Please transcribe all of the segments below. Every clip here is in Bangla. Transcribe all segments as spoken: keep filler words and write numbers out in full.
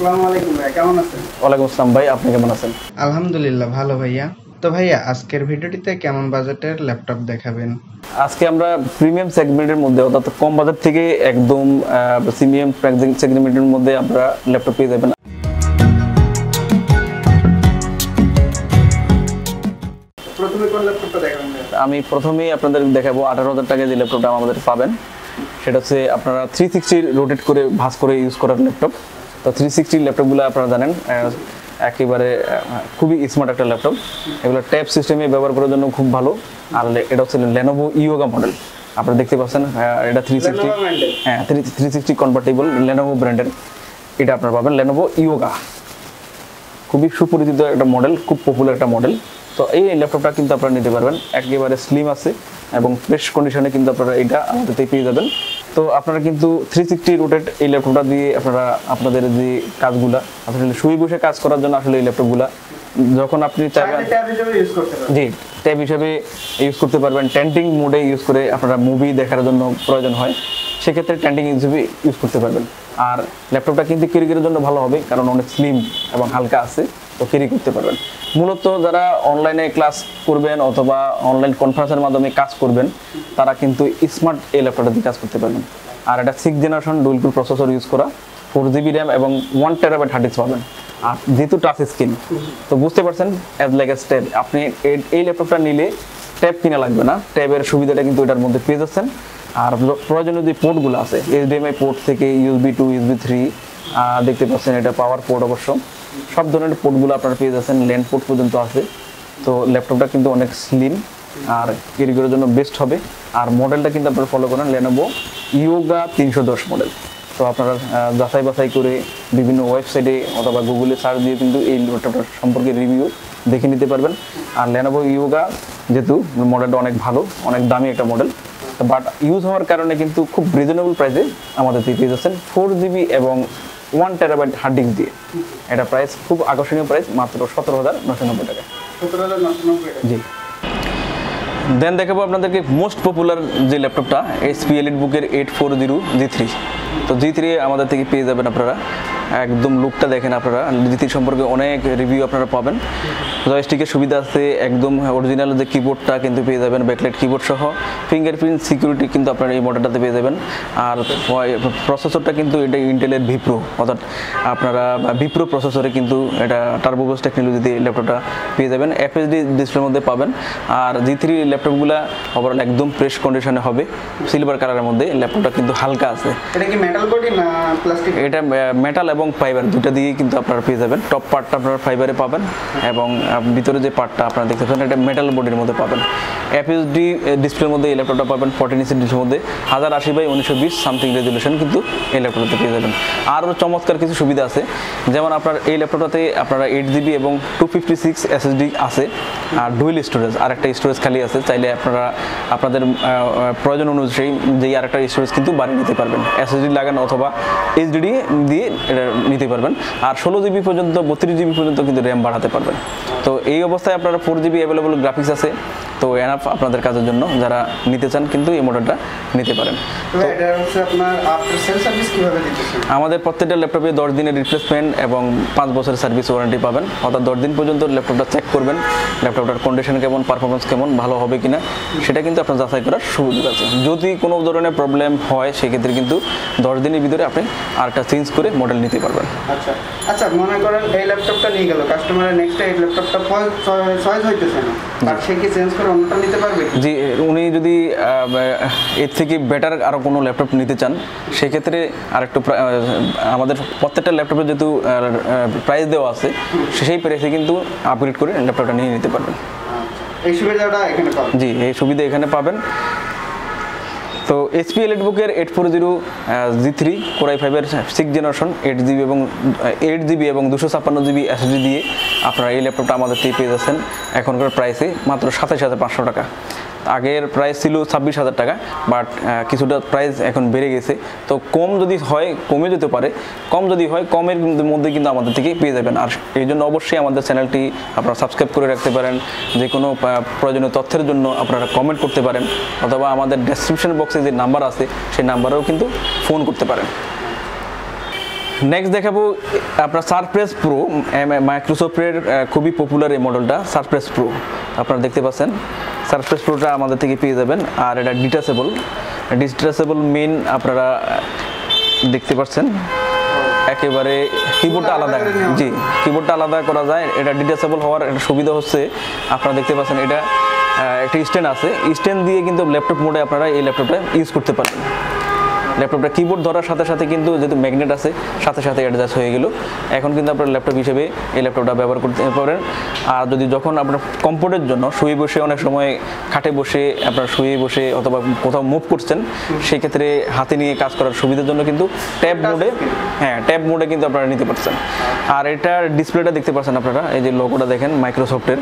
আসসালামু আলাইকুম ভাই, কেমন আছেন? ওয়ালাইকুম আসসালাম ভাই, আপনি কেমন আছেন? আলহামদুলিল্লাহ ভালো ভাইয়া। তো ভাইয়া আজকের ভিডিওটিতে কেমন বাজেটের ল্যাপটপ দেখাবেন? আজকে আমরা প্রিমিয়াম সেগমেন্টের মধ্যে অর্থাৎ কম বাজেট থেকে একদম প্রিমিয়াম সেগমেন্টের মধ্যে আমরা ল্যাপটপ পেয়ে যাবেন। প্রথমে কোন ল্যাপটপটা দেখাবেন? আমি প্রথমেই আপনাদের দেখাবো আঠারো হাজার টাকায় যে ল্যাপটপটা আমাদের পাবেন সেটা হচ্ছে আপনারা থ্রি সিক্সটি রোটেট করে ভাঁজ করে ইউজ করার ল্যাপটপ। তো থ্রি সিক্সটির ল্যাপটপগুলো আপনারা জানেন একেবারে খুবই স্মার্ট একটা ল্যাপটপ, এগুলো ট্যাব সিস্টেমে ব্যবহার করার জন্য খুব ভালো। আর এটা হচ্ছে Lenovo Yoga মডেল, আপনারা দেখতে পাচ্ছেন এটা থ্রি সিক্সটি হ্যাঁ three three sixty compatible Lenovo ব্র্যান্ডের, এটা আপনারা পাবেন Lenovo Yoga, খুবই সুপরিচিত একটা মডেল, খুব পপুলার একটা মডেল। তো এই ল্যাপটপটা কিন্তু আপনারা নিতে পারবেন, একেবারে স্লিম আছে এবং ফ্রেশ কন্ডিশনে কিন্তু আপনারা এটা আমাদের পেয়ে যাবেন। তো আপনারা কিন্তু থ্রি সিক্সটি রোটেট এই ল্যাপটপটা দিয়ে আপনারা আপনাদের যে কাজগুলা আসলে শুয়ে বসে কাজ করার জন্য আসলে এই ল্যাপটপগুলা যখন আপনি চাইবেন জি ট্যাব হিসাবে ইউজ করতে পারবেন। ট্যান্টিং মোডে ইউজ করে আপনারা মুভি দেখার জন্য প্রয়োজন হয়, সেক্ষেত্রে ট্যান্টিং হিসেবে ইউজ করতে পারবেন। আর ল্যাপটপটা কিন্তু ক্যারিগের জন্য ভালো হবে কারণ অনেক স্লিম এবং হালকা আছে, তো ক্যারি করতে পারবেন। মূলত যারা অনলাইনে ক্লাস করবেন অথবা অনলাইন কনফারেন্সের মাধ্যমে কাজ করবেন তারা কিন্তু স্মার্ট এই ল্যাপটপটা দিয়ে কাজ করতে পারবেন। আর এটা six generation dual core processor use করা, ফোর জিবি র্যাম এবং ওয়ান টেরাবাইট হার্ড ডিস্ক পাবেন। আর যেহেতু টাচ স্ক্রিন তো বুঝতে পারছেন অ্যাজ লাইক অ্যাজ ট্যাব, আপনি এই ল্যাপটপটা নিলে ট্যাব কিনা লাগবে না, ট্যাবের সুবিধাটা কিন্তু এটার মধ্যে পেয়ে যাচ্ছেন। আর প্রয়োজনীয় যে পোর্টগুলো আছে এইচডিএমআই পোর্ট থেকে ইউএসবি টু ইউএসবি থ্রি দেখতে পাচ্ছেন, এটা পাওয়ার পোর্ট, অবশ্য সব ধরনের পোর্টগুলো আপনারা পেয়ে যাচ্ছেন, ল্যান্ড পোর্ট পর্যন্ত আছে। তো ল্যাপটপটা কিন্তু অনেক স্লিম আর ক্যারি করার জন্য বেস্ট হবে। আর মডেলটা কিন্তু আপনারা ফলো করেন Lenovo Yoga তিনশো দশ মডেল। তো আপনারা যাচাই বাছাই করে বিভিন্ন ওয়েবসাইটে অথবা গুগলে সার্চ দিয়ে কিন্তু এই ল্যাপটপটা সম্পর্কে রিভিউ দেখে নিতে পারবেন। আর Lenovo Yoga যেহেতু মডেলটা অনেক ভালো, অনেক দামি একটা মডেল, বাট ইউজ হওয়ার কারণে কিন্তু খুব রিজনেবল প্রাইসে আমাদের দিয়ে পেয়ে যাচ্ছেন ফোর জিবি এবং ওয়ান টেরাবাইট হার্ড ডিস্ক দিয়ে। এটা প্রাইস খুব আকর্ষণীয় প্রাইস, মাত্র সতেরো হাজার নশো নব্বই টাকা। জি দেন দেখাবো আপনাদেরকে মোস্ট পপুলার যে ল্যাপটপটা এইচপি EliteBook এর eight four zero G three. তো জি থ্রি আমাদের থেকে পেয়ে যাবেন আপনারা, একদম লুকটা দেখেন আপনারা, জি থ্রি সম্পর্কে অনেক রিভিউ আপনারা পাবেন। জয়স্টিকের সুবিধা আছে, একদম অরিজিনাল যে কিবোর্ডটা কিন্তু পেয়ে যাবেন ব্যাকলাইট কিবোর্ড সহ, ফিঙ্গারপ্রিন্ট সিকিউরিটি কিন্তু আপনারা এই মডেলটাতে পেয়ে যাবেন। আর প্রসেসরটা কিন্তু এটা ইন্টেলের ভিপ্রো, অর্থাৎ আপনারা ভিপ্রো প্রসেসরে কিন্তু এটা টার্বোবক্স টেকনোলজিতে ল্যাপটপটা পেয়ে যাবেন, এফএসডি ডিসপ্লের মধ্যে পাবেন। আর জি থ্রি ল্যাপটপগুলো ওভারঅল একদম ফ্রেশ কন্ডিশনে হবে, সিলভার কালারের মধ্যে, ল্যাপটপটা কিন্তু হালকা আছে। এটা কি মেটাল বডি না প্লাস্টিক? এটা মেটাল এবং ফাইবার দুটো দিয়ে কিন্তু আপনারা পেয়ে যাবেন। টপ পার্টটা আপনারা ফাইবারে পাবেন এবং ভিতরে যে পার্টটা আপনারা দেখতে পাচ্ছেন এটা মেটাল বডির মধ্যে পাবেন। এফএসডি ডিসপ্লের মধ্যে এই ল্যাপটপটা পাবেন, ফোরটিন ইঞ্চের মধ্যে হাজার আশি বাই উনিশশো বিশ সামথিং রেজুলেশন কিন্তু এই ল্যাপটপটাতে পেয়ে যাবেন। আরও চমৎকার কিছু সুবিধা আছে, যেমন আপনার এই ল্যাপটপটাতে আপনারা এইট জিবি এবং টু ফিফটি সিক্স এসএসডি আছে, আর ডুয়েল স্টোরেজ, আর একটা স্টোরেজ খালি আছে, চাইলে আপনারা আপনাদের প্রয়োজন অনুযায়ী যে আর একটা স্টোরেজ কিন্তু বাড়িয়ে নিতে পারবেন, এসএসডি লাগান অথবা এইচডিডি দিয়ে এটা নিতে পারবেন। আর ষোলো জিবি পর্যন্ত বত্রিশ জিবি পর্যন্ত কিন্তু র্যাম বাড়াতে পারবেন। তো এই অবস্থায় আপনারা ফোর জিবি অ্যাভেলেবল গ্রাফিক্স আছে, তো এনাফ আপনাদের কাজের জন্য, যারা নিতে চান কিন্তু এই মডেলটা নিতে পারেন। আমাদের প্রত্যেকটা ল্যাপটপে দশ দিনের রিপ্লেসমেন্ট এবং পাঁচ বছরের সার্ভিস ওয়ারেন্টি পাবেন, অর্থাৎ দশ দিন পর্যন্ত ল্যাপটপটা চেক করবেন, ল্যাপটপটার কন্ডিশন কেমন, পারফরমেন্স কেমন, ভালো হবে কিনা সেটা কিন্তু আপনার যাচাই করার সুযোগ আছে। যদি কোনো ধরনের প্রবলেম হয় সেক্ষেত্রে কিন্তু দশ দিনের ভিতরে আপনি আরেকটা চেঞ্জ করে মডেল নিতে পারবেন। আচ্ছা আচ্ছা মনে করেন এই ল্যাপটপটা নিয়ে গেল কাস্টমারের, নেক্সট এই ল্যাপটপটা চয়েস হইতেছে না, আর সে কি চেঞ্জ করে অন্যটা নিতে পারবে? জি, উনি যদি এর থেকে বেটার আরও কোনো ল্যাপটপ নিতে চান সেক্ষেত্রে আরেকটু আমাদের প্রত্যেকটা ল্যাপটপে যেহেতু প্রাইস দেওয়া আছে সেই প্রাইসে কিন্তু আপগ্রেড করে ল্যাপটপটা নিয়ে নিতে পারবেন। এই সুবিধাটা এখানে পাবেন। জি, এই সুবিধা এখানে পাবেন। তো এইচপি EliteBook এর eight four zero G three core i ফাইভের সিক্স জেনারেশন এইট জিবি এবং এইট জিবি এবং দুশো ছাপ্পান্ন জিবি এসএসডি দিয়ে আপনারা এই ল্যাপটপটা আমাদের থেকে পেয়ে যাচ্ছেন এখনকার প্রাইসে মাত্র সাতাশ হাজার পাঁচশো টাকা। আগের প্রাইস ছিল ছাব্বিশ হাজার টাকা, বাট কিছুটা প্রাইস এখন বেড়ে গেছে, তো কম যদি হয় কমে যেতে পারে, কম যদি হয় কমের মধ্যে কিন্তু আমাদের থেকে পেয়ে যাবেন। আর এই জন্য অবশ্যই আমাদের চ্যানেলটি আপনারা সাবস্ক্রাইব করে রাখতে পারেন, যে কোনো প্রয়োজনীয় তথ্যের জন্য আপনারা কমেন্ট করতে পারেন অথবা আমাদের ডেসক্রিপশন বক্সে যে নাম্বার আছে সেই নাম্বারেও কিন্তু ফোন করতে পারেন। नेक्स्ट देखाबो আপনার সারফেস প্রো মাইক্রোসফটের খুবই পপুলার এই মডেলটা সারফেস প্রো আপনারা দেখতে পাচ্ছেন সারফেস প্রোটা আমাদের থেকে পেয়ে যাবেন আর এটা ডিটাচেবল ডিটাচেবল মেইন আপনারা দেখতে পাচ্ছেন একেবারে কিবোর্ডটা আলাদা জি কিবোর্ডটা আলাদা করা যায় এটা ডিটাচেবল হওয়ার একটা সুবিধা হচ্ছে আপনারা দেখতে পাচ্ছেন এটা একটা স্ট্যান্ড আছে স্ট্যান্ড দিয়ে কিন্তু ল্যাপটপ মোডে আপনারা এই ল্যাপটপটা ইউজ করতে পারবেন ল্যাপটপটা কিবোর্ড ধরার সাথে সাথে কিন্তু যেহেতু ম্যাগনেট আছে সাথে সাথে অ্যাডজাস্ট হয়ে গেল এখন কিন্তু আপনারা ল্যাপটপ হিসেবে এই ল্যাপটপটা ব্যবহার করতে পারেন আর যদি যখন আপনারা কমফোর্টের জন্য শুয়ে বসে অনেক সময় খাটে বসে আপনারা শুয়ে বসে অথবা কোথাও মুভ করছেন সেই ক্ষেত্রে হাতে নিয়ে কাজ করার সুবিধার জন্য কিন্তু ট্যাব মোডে হ্যাঁ ট্যাব মোডে কিন্তু আপনারা নিতে পারছেন আর এটার ডিসপ্লেটা দেখতে পাচ্ছেন আপনারা এই যে লোগোটা দেখেন মাইক্রোসফটের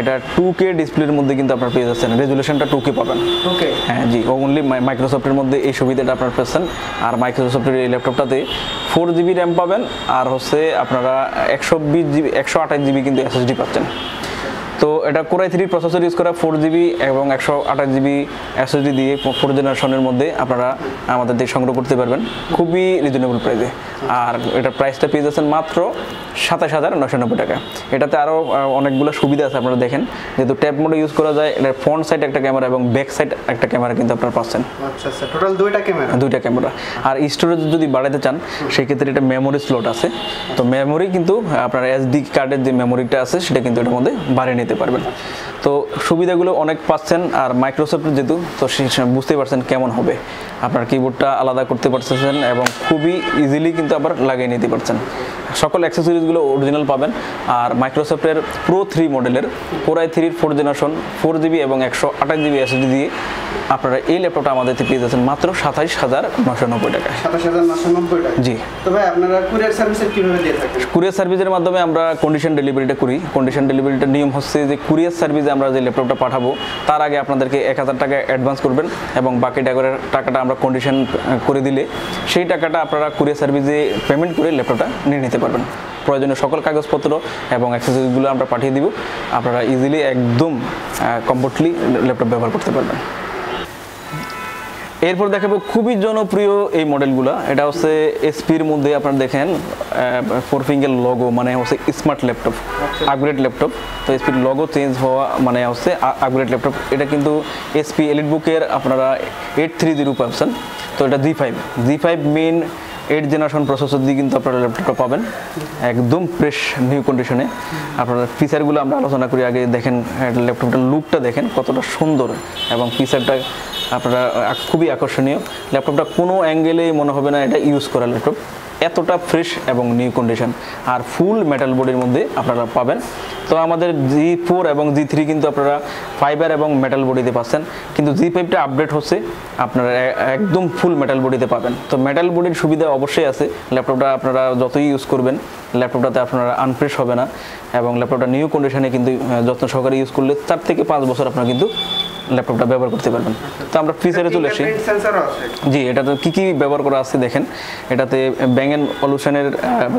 এটা টু কে ডিসপ্লের মধ্যে কিন্তু আপনারা পেয়ে যাচ্ছেন রেজুলেশনটা টু কে পাবেন ওকে হ্যাঁ জি ওনলি মাইক্রোসফটের মধ্যে এই সুবিধাটা আপনারা আর মাইক্রোসফটের এই ল্যাপটপটাতে ফোর জিবি RAM পাবেন আর হচ্ছে আপনারা একশো বিশ জিবি একশো আঠাশ জিবি কিন্তু এসএসডি পাচ্ছেন তো এটা Core i three processor use করা ফোর জিবি এবং একশো আঠাশ জিবি এসএসডি দিয়ে ফোর জেনারেশনের মধ্যে আপনারা আমাদের থেকে সংগ্রহ করতে পারবেন খুবই রিজনেবল প্রাইসে আর এটা প্রাইসটা পেয়ে যাচ্ছেন মাত্র সাতাশ হাজার নয়শো নব্বই টাকা এটাতে আরো অনেকগুলো সুবিধা আছে আপনারা দেখেন যেহেতু ট্যাব মোডে ইউজ করা যায় এর ফ্রন্ট সাইড একটা ক্যামেরা এবং ব্যাক সাইড একটা ক্যামেরা কিন্তু আপনারা পাচ্ছেন আচ্ছা আচ্ছা টোটাল দুইটা ক্যামেরা দুইটা ক্যামেরা আর স্টোরেজ যদি বাড়াতে চান সেই ক্ষেত্রে এটা মেমরি স্লট আছে তো মেমরি কিন্তু আপনার এসডি কার্ডের যে মেমরিটা আছে সেটা কিন্তু এর মধ্যে বাড়িয়ে নিতে পারবেন তো সুবিধাগুলো অনেক পাচ্ছেন আর মাইক্রোসফট যেহেতু তো বুঝতে পারছেন কেমন হবে আপনার কিবোর্ডটা আলাদা করতে পারছেন এবং খুবই ইজিলি কিন্তু আবার লাগিয়ে নিতে পারছেন সকল অ্যাকসেসরিজ গুলো অরিজিনাল পাবেন আর মাইক্রোসফটের প্রো থ্রি মডেলের Core i three four generation four GB এবং একশো আঠাশ জিবি এসএসডি দিয়ে আপনারা এই ল্যাপটপটা আমাদের থেকে পেয়ে যাচ্ছেন মাত্র সাতাশ হাজার নয়শো নব্বই টাকা সাতাশ হাজার নয়শো নব্বই টাকা জি তবে আপনারা কুরিয়ার সার্ভিস কিভাবে দিয়ে থাকেন কুরিয়ার সার্ভিসের মাধ্যমে আমরা কন্ডিশন ডেলিভারিটা করি কন্ডিশন ডেলিভারিটা নিয়ম হচ্ছে যে কুরিয়ার সার্ভিসে আমরা যে ল্যাপটপটা পাঠাবো তার আগে আপনাদেরকে এক হাজার টাকা অ্যাডভান্স করবেন এবং বাকি টাকাটা আমরা কন্ডিশন করে দিলে সেই টাকাটা আপনারা কুরিয়ার সার্ভিসে পেমেন্ট করে ল্যাপটপটা নিয়ে নিতে পারবেন প্রয়োজনীয় সকল কাগজপত্র এবং অ্যাকসেসরিজগুলো আমরা পাঠিয়ে দিব আপনারা ইজিলি একদম কমফর্টলি ল্যাপটপ ব্যবহার করতে পারবেন এরপর দেখাবো খুবই জনপ্রিয় এই মডেলগুলো এটা হচ্ছে এসপি এর মধ্যে আপনারা দেখেন ফোর ফিঙ্গার লোগো মানে হচ্ছে স্মার্ট ল্যাপটপ আপগ্রেড ল্যাপটপ তো এসপি লোগো চেঞ্জ হওয়া মানে হচ্ছে আপগ্রেড ল্যাপটপ এটা কিন্তু এসপি EliteBook এর আপনারা এইট থ্রি জিরো পাচ্ছেন তো এটা G five G five main eight generation processor দিয়ে কিন্তু আপনারা ল্যাপটপটা পাবেন একদম ফ্রেশ নিউ কন্ডিশনে আপনারা ফিচারগুলো আমরা আলোচনা করি আগে দেখেন ল্যাপটপটার লুকটা দেখেন কতটা সুন্দর এবং ফিচারটা আপনারা খুবই আকর্ষণীয় ল্যাপটপটা কোনো অ্যাঙ্গেলে মনে হবে না এটা ইউজ করা ল্যাপটপ এতটা ফ্রেশ এবং নিউ কন্ডিশন আর ফুল মেটাল বডির মধ্যে আপনারা পাবেন তো আমাদের জি ফোর এবং জি থ্রি কিন্তু আপনারা ফাইবার এবং মেটাল বডিতে পাচ্ছেন কিন্তু জি ফাইভটা আপডেট হচ্ছে আপনারা একদম ফুল মেটাল বডিতে পাবেন তো মেটাল বডির সুবিধা অবশ্যই আছে ল্যাপটপটা আপনারা যতই ইউজ করবেন ল্যাপটপটাতে আপনারা আনফ্রেশ হবে না এবং ল্যাপটপটা নিউ কন্ডিশনে কিন্তু যত্ন সহকারে ইউজ করলে চার থেকে পাঁচ বছর আপনারা কিন্তু ল্যাপটপটা ব্যবহার করতে পারবেন তো আমরা ফিচারে চলে আসি জি এটাতে কি কি ব্যবহার করা আছে দেখেন এটাতে ব্যাং এন্ড অলুশনের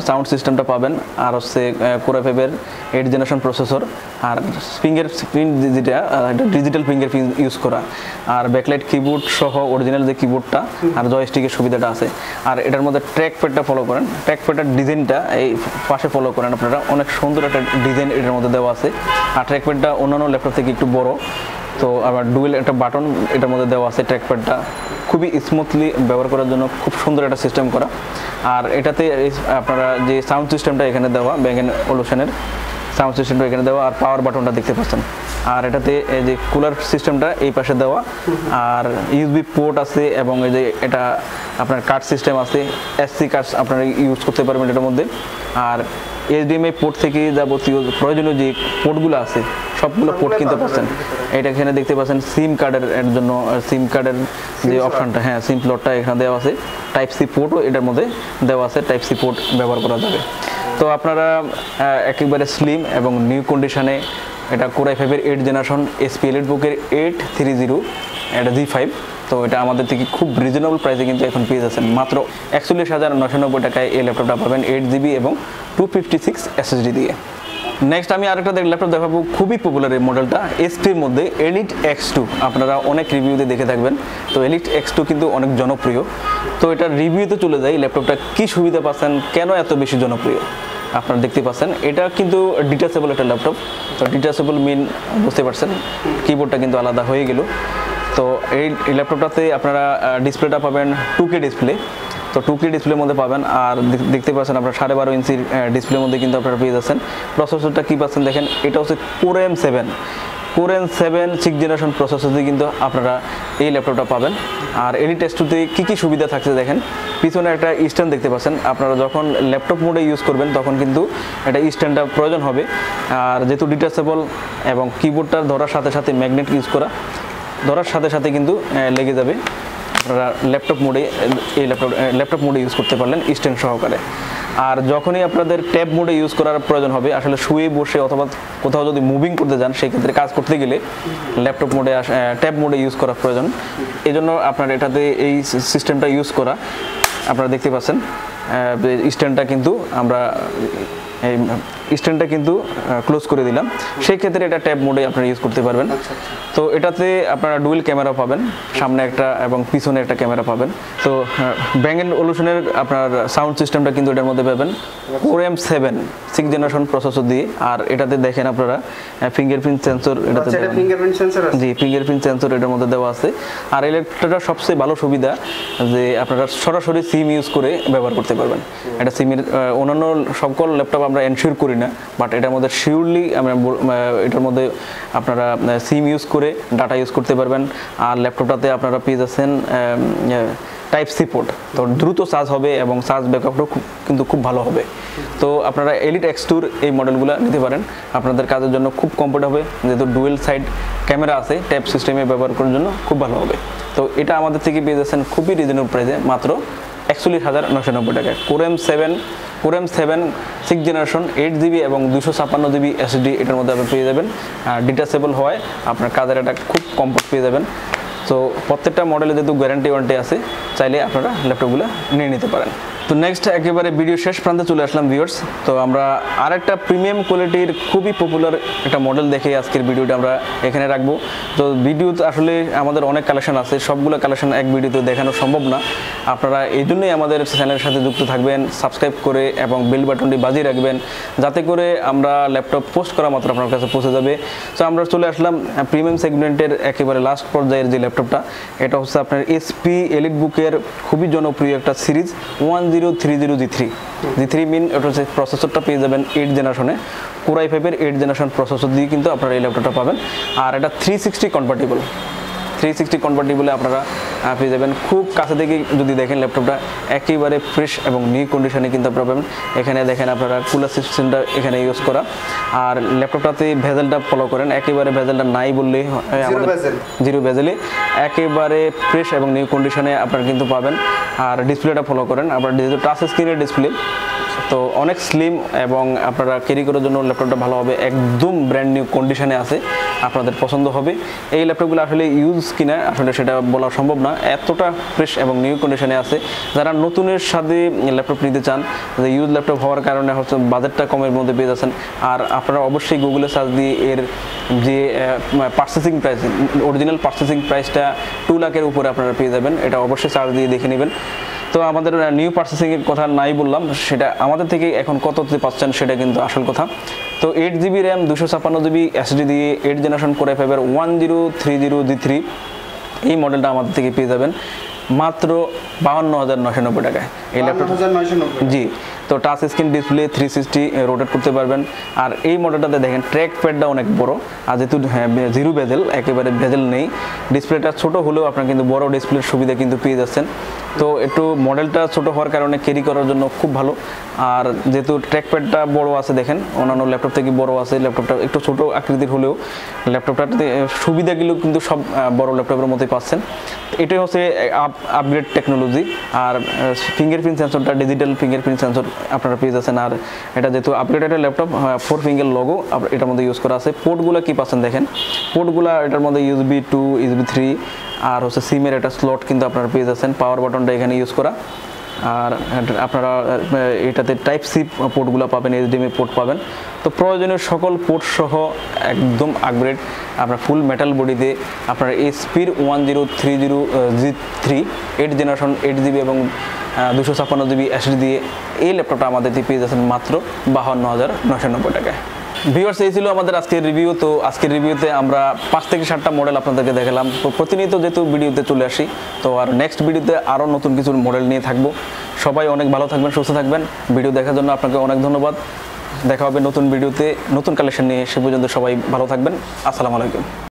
সাউন্ড সিস্টেমটা পাবেন আর হচ্ছে Core আই ফাইভ এর এইট জেনারেশন প্রসেসর আর ফিঙ্গারপ্রিন্ট যেটা এটা ডিজিটাল ফিঙ্গারপ্রিন্ট ইউজ করা আর ব্যাকলাইট কিবোর্ড সহ অরিজিনাল যে কিবোর্ডটা আর জয়স্টিকের সুবিধাটা আছে আর এটার মধ্যে ট্র্যাক প্যাডটা ফলো করেন ট্র্যাক প্যাডের ডিজাইনটা এই পাশে ফলো করেন আপনারা অনেক সুন্দর একটা ডিজাইন এটার মধ্যে দেওয়া আছে আর ট্র্যাক প্যাডটা অন্যান্য ল্যাপটপ থেকে একটু বড় তো আবার ডুয়েল একটা বাটন এটার মধ্যে দেওয়া আছে ট্র্যাকপ্যাডটা খুবই স্মুথলি ব্যবহার করার জন্য খুব সুন্দর একটা সিস্টেম করা আর এটাতে আপনারা যে সাউন্ড সিস্টেমটা এখানে দেওয়া ব্যাং এন্ড অলুশনের সাউন্ড সিস্টেমটা এখানে দেওয়া আর পাওয়ার বাটনটা দেখতে পাচ্ছেন আর এটাতে এই যে কুলার সিস্টেমটা এই পাশে দেওয়া আর ইউএসবি পোর্ট আছে এবং এই যে এটা আপনার কার্ড সিস্টেম আছে এসসি কার্ড আপনারা ইউজ করতে পারবেন এটার মধ্যে আর এইচডিএমআই পোর্ট থেকে যাবতীয় প্রয়োজনীয় যে পোর্টগুলো আছে সবগুলো পোর্ট কিনতে পারছেন এটা এখানে দেখতে পাচ্ছেন সিম কার্ডের এর জন্য সিম কার্ডের যে অপশনটা হ্যাঁ সিম স্লটটা এখানে দেওয়া আছে টাইপ সি পোর্টও এটার মধ্যে দেওয়া আছে টাইপ সি পোর্ট ব্যবহার করা যাবে তো আপনারা একেবারে স্লিম এবং নিউ কন্ডিশনে এটা Core আই ফাইভ এর এইট জেনারেশন এসপি EliteBook এর এইট থ্রি জিরো এটা জি ফাইভ তো এটা আমাদের থেকে খুব রিজনেবল প্রাইসে কিন্তু এখন পেয়ে যাচ্ছেন মাত্র একচল্লিশ হাজার নয়শো নব্বই টাকায় এই ল্যাপটপটা পাবেন এইট জিবি এবং টু ফিফটি সিক্স এসএসডি দিয়ে नेक्स्ट आमी आरेकटा देख लैपटॉप देखाबो खूबই পপুলার এই মডেলটা এসপির মধ্যে এলিট এক্স টু আপনারা অনেক রিভিউতে দেখে থাকবেন তো এলিট এক্স টু কিন্তু অনেক জনপ্রিয় তো এটা রিভিউতে চলে যায় ল্যাপটপটা কি সুবিধা পাচ্ছেন কেন এত বেশি জনপ্রিয় আপনারা দেখতে পাচ্ছেন এটা কিন্তু ডিটাচেবল একটা ল্যাপটপ তো ডিটাচেবল মিন বুঝতে পারছেন কিবোর্ডটা কিন্তু আলাদা হয়ে গেল তো এই ল্যাপটপটাতে আপনারা ডিসপ্লেটা পাবেন টু কে ডিসপ্লে तो टू के डिसप्ले মধ্যে পাবেন আর দেখতে পাচ্ছেন আপনারা সাড়ে বারো ইঞ্চি ডিসপ্লে মধ্যে কিন্তু আপনারা পেয়ে যাচ্ছেন প্রসেসরটা কি পাচ্ছেন দেখেন এটা হচ্ছে Core M seven Core M seven six generation processor দিয়ে কিন্তু আপনারা এই ল্যাপটপটা পাবেন আর Elite এক্স টু তে কি কি সুবিধা থাকছে দেখেন পিছনে একটা স্ট্যান্ড দেখতে পাচ্ছেন আপনারা যখন ল্যাপটপ মোডে ইউজ করবেন তখন কিন্তু এটা স্ট্যান্ডটা প্রয়োজন হবে আর যেহেতু ডিটাচেবল এবং কিবোর্ডটা ধরার সাথে সাথে ম্যাগনেট ইউজ করা ধরার সাথে সাথে কিন্তু লেগে যাবে আপনারা ল্যাপটপ মোডে এই ল্যাপটপ ল্যাপটপ মোডে ইউজ করতে পারলেন স্ট্যান্ড সহকারে আর যখনই আপনাদের ট্যাব মোডে ইউজ করার প্রয়োজন হবে আসলে শুয়ে বসে অথবা কোথাও যদি মুভিং করতে যান সেই ক্ষেত্রে কাজ করতে গেলে ল্যাপটপ মোডে ট্যাব মোডে ইউজ করা প্রয়োজন এজন্য আপনারা এটাতে এই সিস্টেমটা ইউজ করা আপনারা দেখতে পাচ্ছেন স্ট্যান্ডটা কিন্তু আমরা এই স্ট্যান্ডটা কিন্তু ক্লোজ করে দিলাম সেই ক্ষেত্রে এটা ট্যাব মোডে আপনারা ইউজ করতে পারবেন তো এটাতে আপনারা ডুয়াল ক্যামেরা পাবেন সামনে একটা এবং পিছনে একটা ক্যামেরা পাবেন তো ব্যাং এন্ড ওলুশনের আপনার সাউন্ড সিস্টেমটা কিন্তু এটার মধ্যে পাবেন Core M seven six generation processor দিয়ে আর এটাতে দেখেন আপনারা ফিঙ্গারপ্রিন্ট সেন্সর এটাতে আছে ফিঙ্গারপ্রিন্ট সেন্সর আছে জি ফিঙ্গারপ্রিন্ট সেন্সর এটার মধ্যে দেওয়া আছে আর ইলেকট্রোটা সবচেয়ে ভালো সুবিধা যে আপনারা সরাসরি সিম ইউজ করে ব্যবহার করতে পারবেন এটা সিমের অন্যান্য সকল ল্যাপটপ আমরা এনশিওর করি না বাট এটার মধ্যে শিওরলি আমরা এটার মধ্যে আপনারা সিম ইউজ করে ডাটা ইউজ করতে পারবেন আর ল্যাপটপটাতে আপনারা পেয়ে যাচ্ছেন টাইপ সি পোর্ট তো দ্রুত চার্জ হবে এবং চার্জ ব্যাকআপটাও কিন্তু খুব ভালো হবে তো আপনারা Elite এক্স টু এর এই মডেলগুলো নিতে পারেন আপনাদের কাজের জন্য খুব কমফোর্ট হবে যেহেতু ডুয়াল সাইড ক্যামেরা আছে ট্যাব সিস্টেমে ব্যবহার করার জন্য খুব ভালো হবে তো এটা আমাদের থেকে পেয়ে যাচ্ছেন খুবই রিজনেবল প্রাইসে মাত্র একচল্লিশ হাজার নয়শো নব্বই টাকা Core M seven Core M seven six generation eight GB এবং দুইশো ছাপ্পান্ন জিবি এস এস ডি এটার মধ্যে আপনি পেয়ে যাবেন আর ডিটাচেবল হয় আপনার কাজের এটা খুব কমফোর্ট পেয়ে যাবেন তো প্রত্যেকটা মডেলে যেহেতু গ্যারান্টি ওয়ারেন্টি আছে চাইলে আপনারা ল্যাপটপগুলো নিয়ে নিতে পারেন তো নেক্সট একেবারে ভিডিও শেষ প্রান্তে চলে আসলাম ভিউয়ার্স তো আমরা আরেকটা প্রিমিয়াম কোয়ালিটির খুবই পপুলার একটা মডেল দেখে আজকের ভিডিওটা আমরা এখানে রাখবো তো ভিডিওতে আসলে আমাদের অনেক কালেকশন আছে সবগুলো কালেকশন এক ভিডিওতে দেখানো সম্ভব না আপনারা এইজন্যই আমাদের চ্যানেলের সাথে যুক্ত থাকবেন সাবস্ক্রাইব করে এবং বেল বাটনটি বাজিয়ে রাখবেন যাতে করে আমরা ল্যাপটপ পোস্ট করা মাত্র আপনার কাছে পৌঁছে যাবে তো আমরা চলে আসলাম প্রিমিয়াম সেগমেন্টের একেবারে লাস্ট পর্যায়ের যে ল্যাপটপটা এটা হচ্ছে আপনার এইচ পি EliteBook এর খুবই জনপ্রিয় একটা series one G three G three mean এটা হচ্ছে প্রসেসরটা পেয়ে যাবেন এইট জেনারেশনে Core আই ফাইভ এর এইট জেনারেশন প্রসেসর দিয়ে কিন্তু আপনারা এই ল্যাপটপটা পাবেন আর এটা three sixty compatible three sixty কম্প্যাটিবলে আপনারা পেয়ে যাবেন খুব কাছে থেকে যদি দেখেন ল্যাপটপটা একেবারে ফ্রেশ এবং নিউ কন্ডিশনে কিন্তু আপনারা পাবেন এখানে দেখেন আপনারা কুলার সিস্টেমটা এখানে ইউজ করা আর ল্যাপটপটাতে ভেজেলটা ফলো করেন একেবারে ভেজেলটা নাই বললেই আমাদের জিরো ভেজেলে একেবারে ফ্রেশ এবং নিউ কন্ডিশনে আপনারা কিন্তু পাবেন আর ডিসপ্লেটা ফলো করেন আপনারা যেহেতু টাচ স্ক্রিনের ডিসপ্লে তো অনেক স্লিম এবং আপনারা ক্যারি করার জন্য ল্যাপটপটা ভালো হবে একদম ব্র্যান্ড নিউ কন্ডিশনে আছে আপনাদের পছন্দ হবে এই ল্যাপটপগুলো আসলে ইউজ কিনা আসলে সেটা বলা সম্ভব না এতটা ফ্রেশ এবং নিউ কন্ডিশনে আছে যারা নতুনের সাথে ল্যাপটপ নিতে চান যে ইউজ ল্যাপটপ হওয়ার কারণে হচ্ছে বাজেটটা কমের মধ্যে পেয়ে যাচ্ছেন আর আপনারা অবশ্যই গুগলে সার্চ দিয়ে এর যে পার্চেসিং প্রাইস অরিজিনাল পার্চেসিং প্রাইসটা টু লাখের উপরে আপনারা পেয়ে যাবেন এটা অবশ্যই সার্চ দিয়ে দেখে নেবেন তো আমাদের নিউ পার্চেসিংয়ের কথা নাই বললাম সেটা আমাদের থেকে এখন কততে পাচ্ছেন সেটা কিন্তু আসল কথা তো এইট জিবি র্যাম দুশো ছাপ্পান্ন জিবি এসডি দিয়ে eight generation Core I five এর one zero three zero G three এই মডেলটা আমাদের থেকে পেয়ে যাবেন মাত্র বাউান্ন হাজার নয়শো নব্বই টাকায় এই ল্যাপটপ জি তো touch screen display three sixty rotate করতে পারবেন আর এই মডেলটাতে দেখেন ট্র্যাক প্যাডটা অনেক বড় আর যেহেতু জিরো বেজেল একেবারে বেজেল নেই ডিসপ্লেটা ছোট হলেও আপনার কিন্তু বড় ডিসপ্লের সুবিধা কিন্তু পেয়ে যাচ্ছেন তো একটু মডেলটা ছোট হওয়ার কারণে ক্যারি করার জন্য খুব ভালো আর যেহেতু ট্র্যাক প্যাডটা বড় আছে দেখেন অন্যান্য ল্যাপটপ থেকে বড় আছে ল্যাপটপটা একটু ছোট আকৃতির হলেও ল্যাপটপটাতে সুবিধাগুলো কিন্তু সব বড় ল্যাপটপের মতোই পাচ্ছেন এটাই হচ্ছে আপগ্রেড টেকনোলজি আর ফিঙ্গারপ্রিন্ট সেন্সরটা ডিজিটাল ফিঙ্গারপ্রিন্ট সেন্সর আপনারা পেয়ে যাচ্ছেন আর এটা যেহেতু upgraded laptop four finger logo এটার মধ্যে ইউজ করা আছে পোর্টগুলো কি পাচ্ছেন দেখেন পোর্টগুলো এটার মধ্যে ইউএসবি টু ইউএসবি থ্রি আর হচ্ছে সিমের একটা স্লট কিন্তু আপনারা পেয়ে যাচ্ছেন পাওয়ার বাটনটা এখানে ইউজ করা আর আপনারা এটাতে টাইপ সি পোর্টগুলো পাবেন, এইচডিএমআই পোর্ট পাবেন। তো প্রয়োজনীয় সকল পোর্ট সহ একদম আপগ্রেড আপনার ফুল মেটাল বডিতে আপনার এইচপির one zero three zero G three eight generation eight GB এবং দুশো ছাপ্পান্ন জিবি এসডি দিয়ে এই ল্যাপটপটা আমাদের পেয়ে যাচ্ছেন মাত্র বাহান্ন হাজার নয়শো নব্বই টাকায়। ভিউয়ার্স, এই ছিল আমাদের আজকের রিভিউ। তো আজকের রিভিউতে আমরা পাঁচ থেকে সাতটা মডেল আপনাদেরকে দেখালাম। তো প্রতিনিয়ত যেহেতু ভিডিওতে চলে আসি, তো আর নেক্সট ভিডিওতে আরও নতুন কিছু মডেল নিয়ে থাকবো। সবাই অনেক ভালো থাকবেন, সুস্থ থাকবেন। ভিডিও দেখার জন্য আপনাকে অনেক ধন্যবাদ। দেখা হবে নতুন ভিডিওতে নতুন কালেকশন নিয়ে। সে পর্যন্ত সবাই ভালো থাকবেন। আসসালামু আলাইকুম।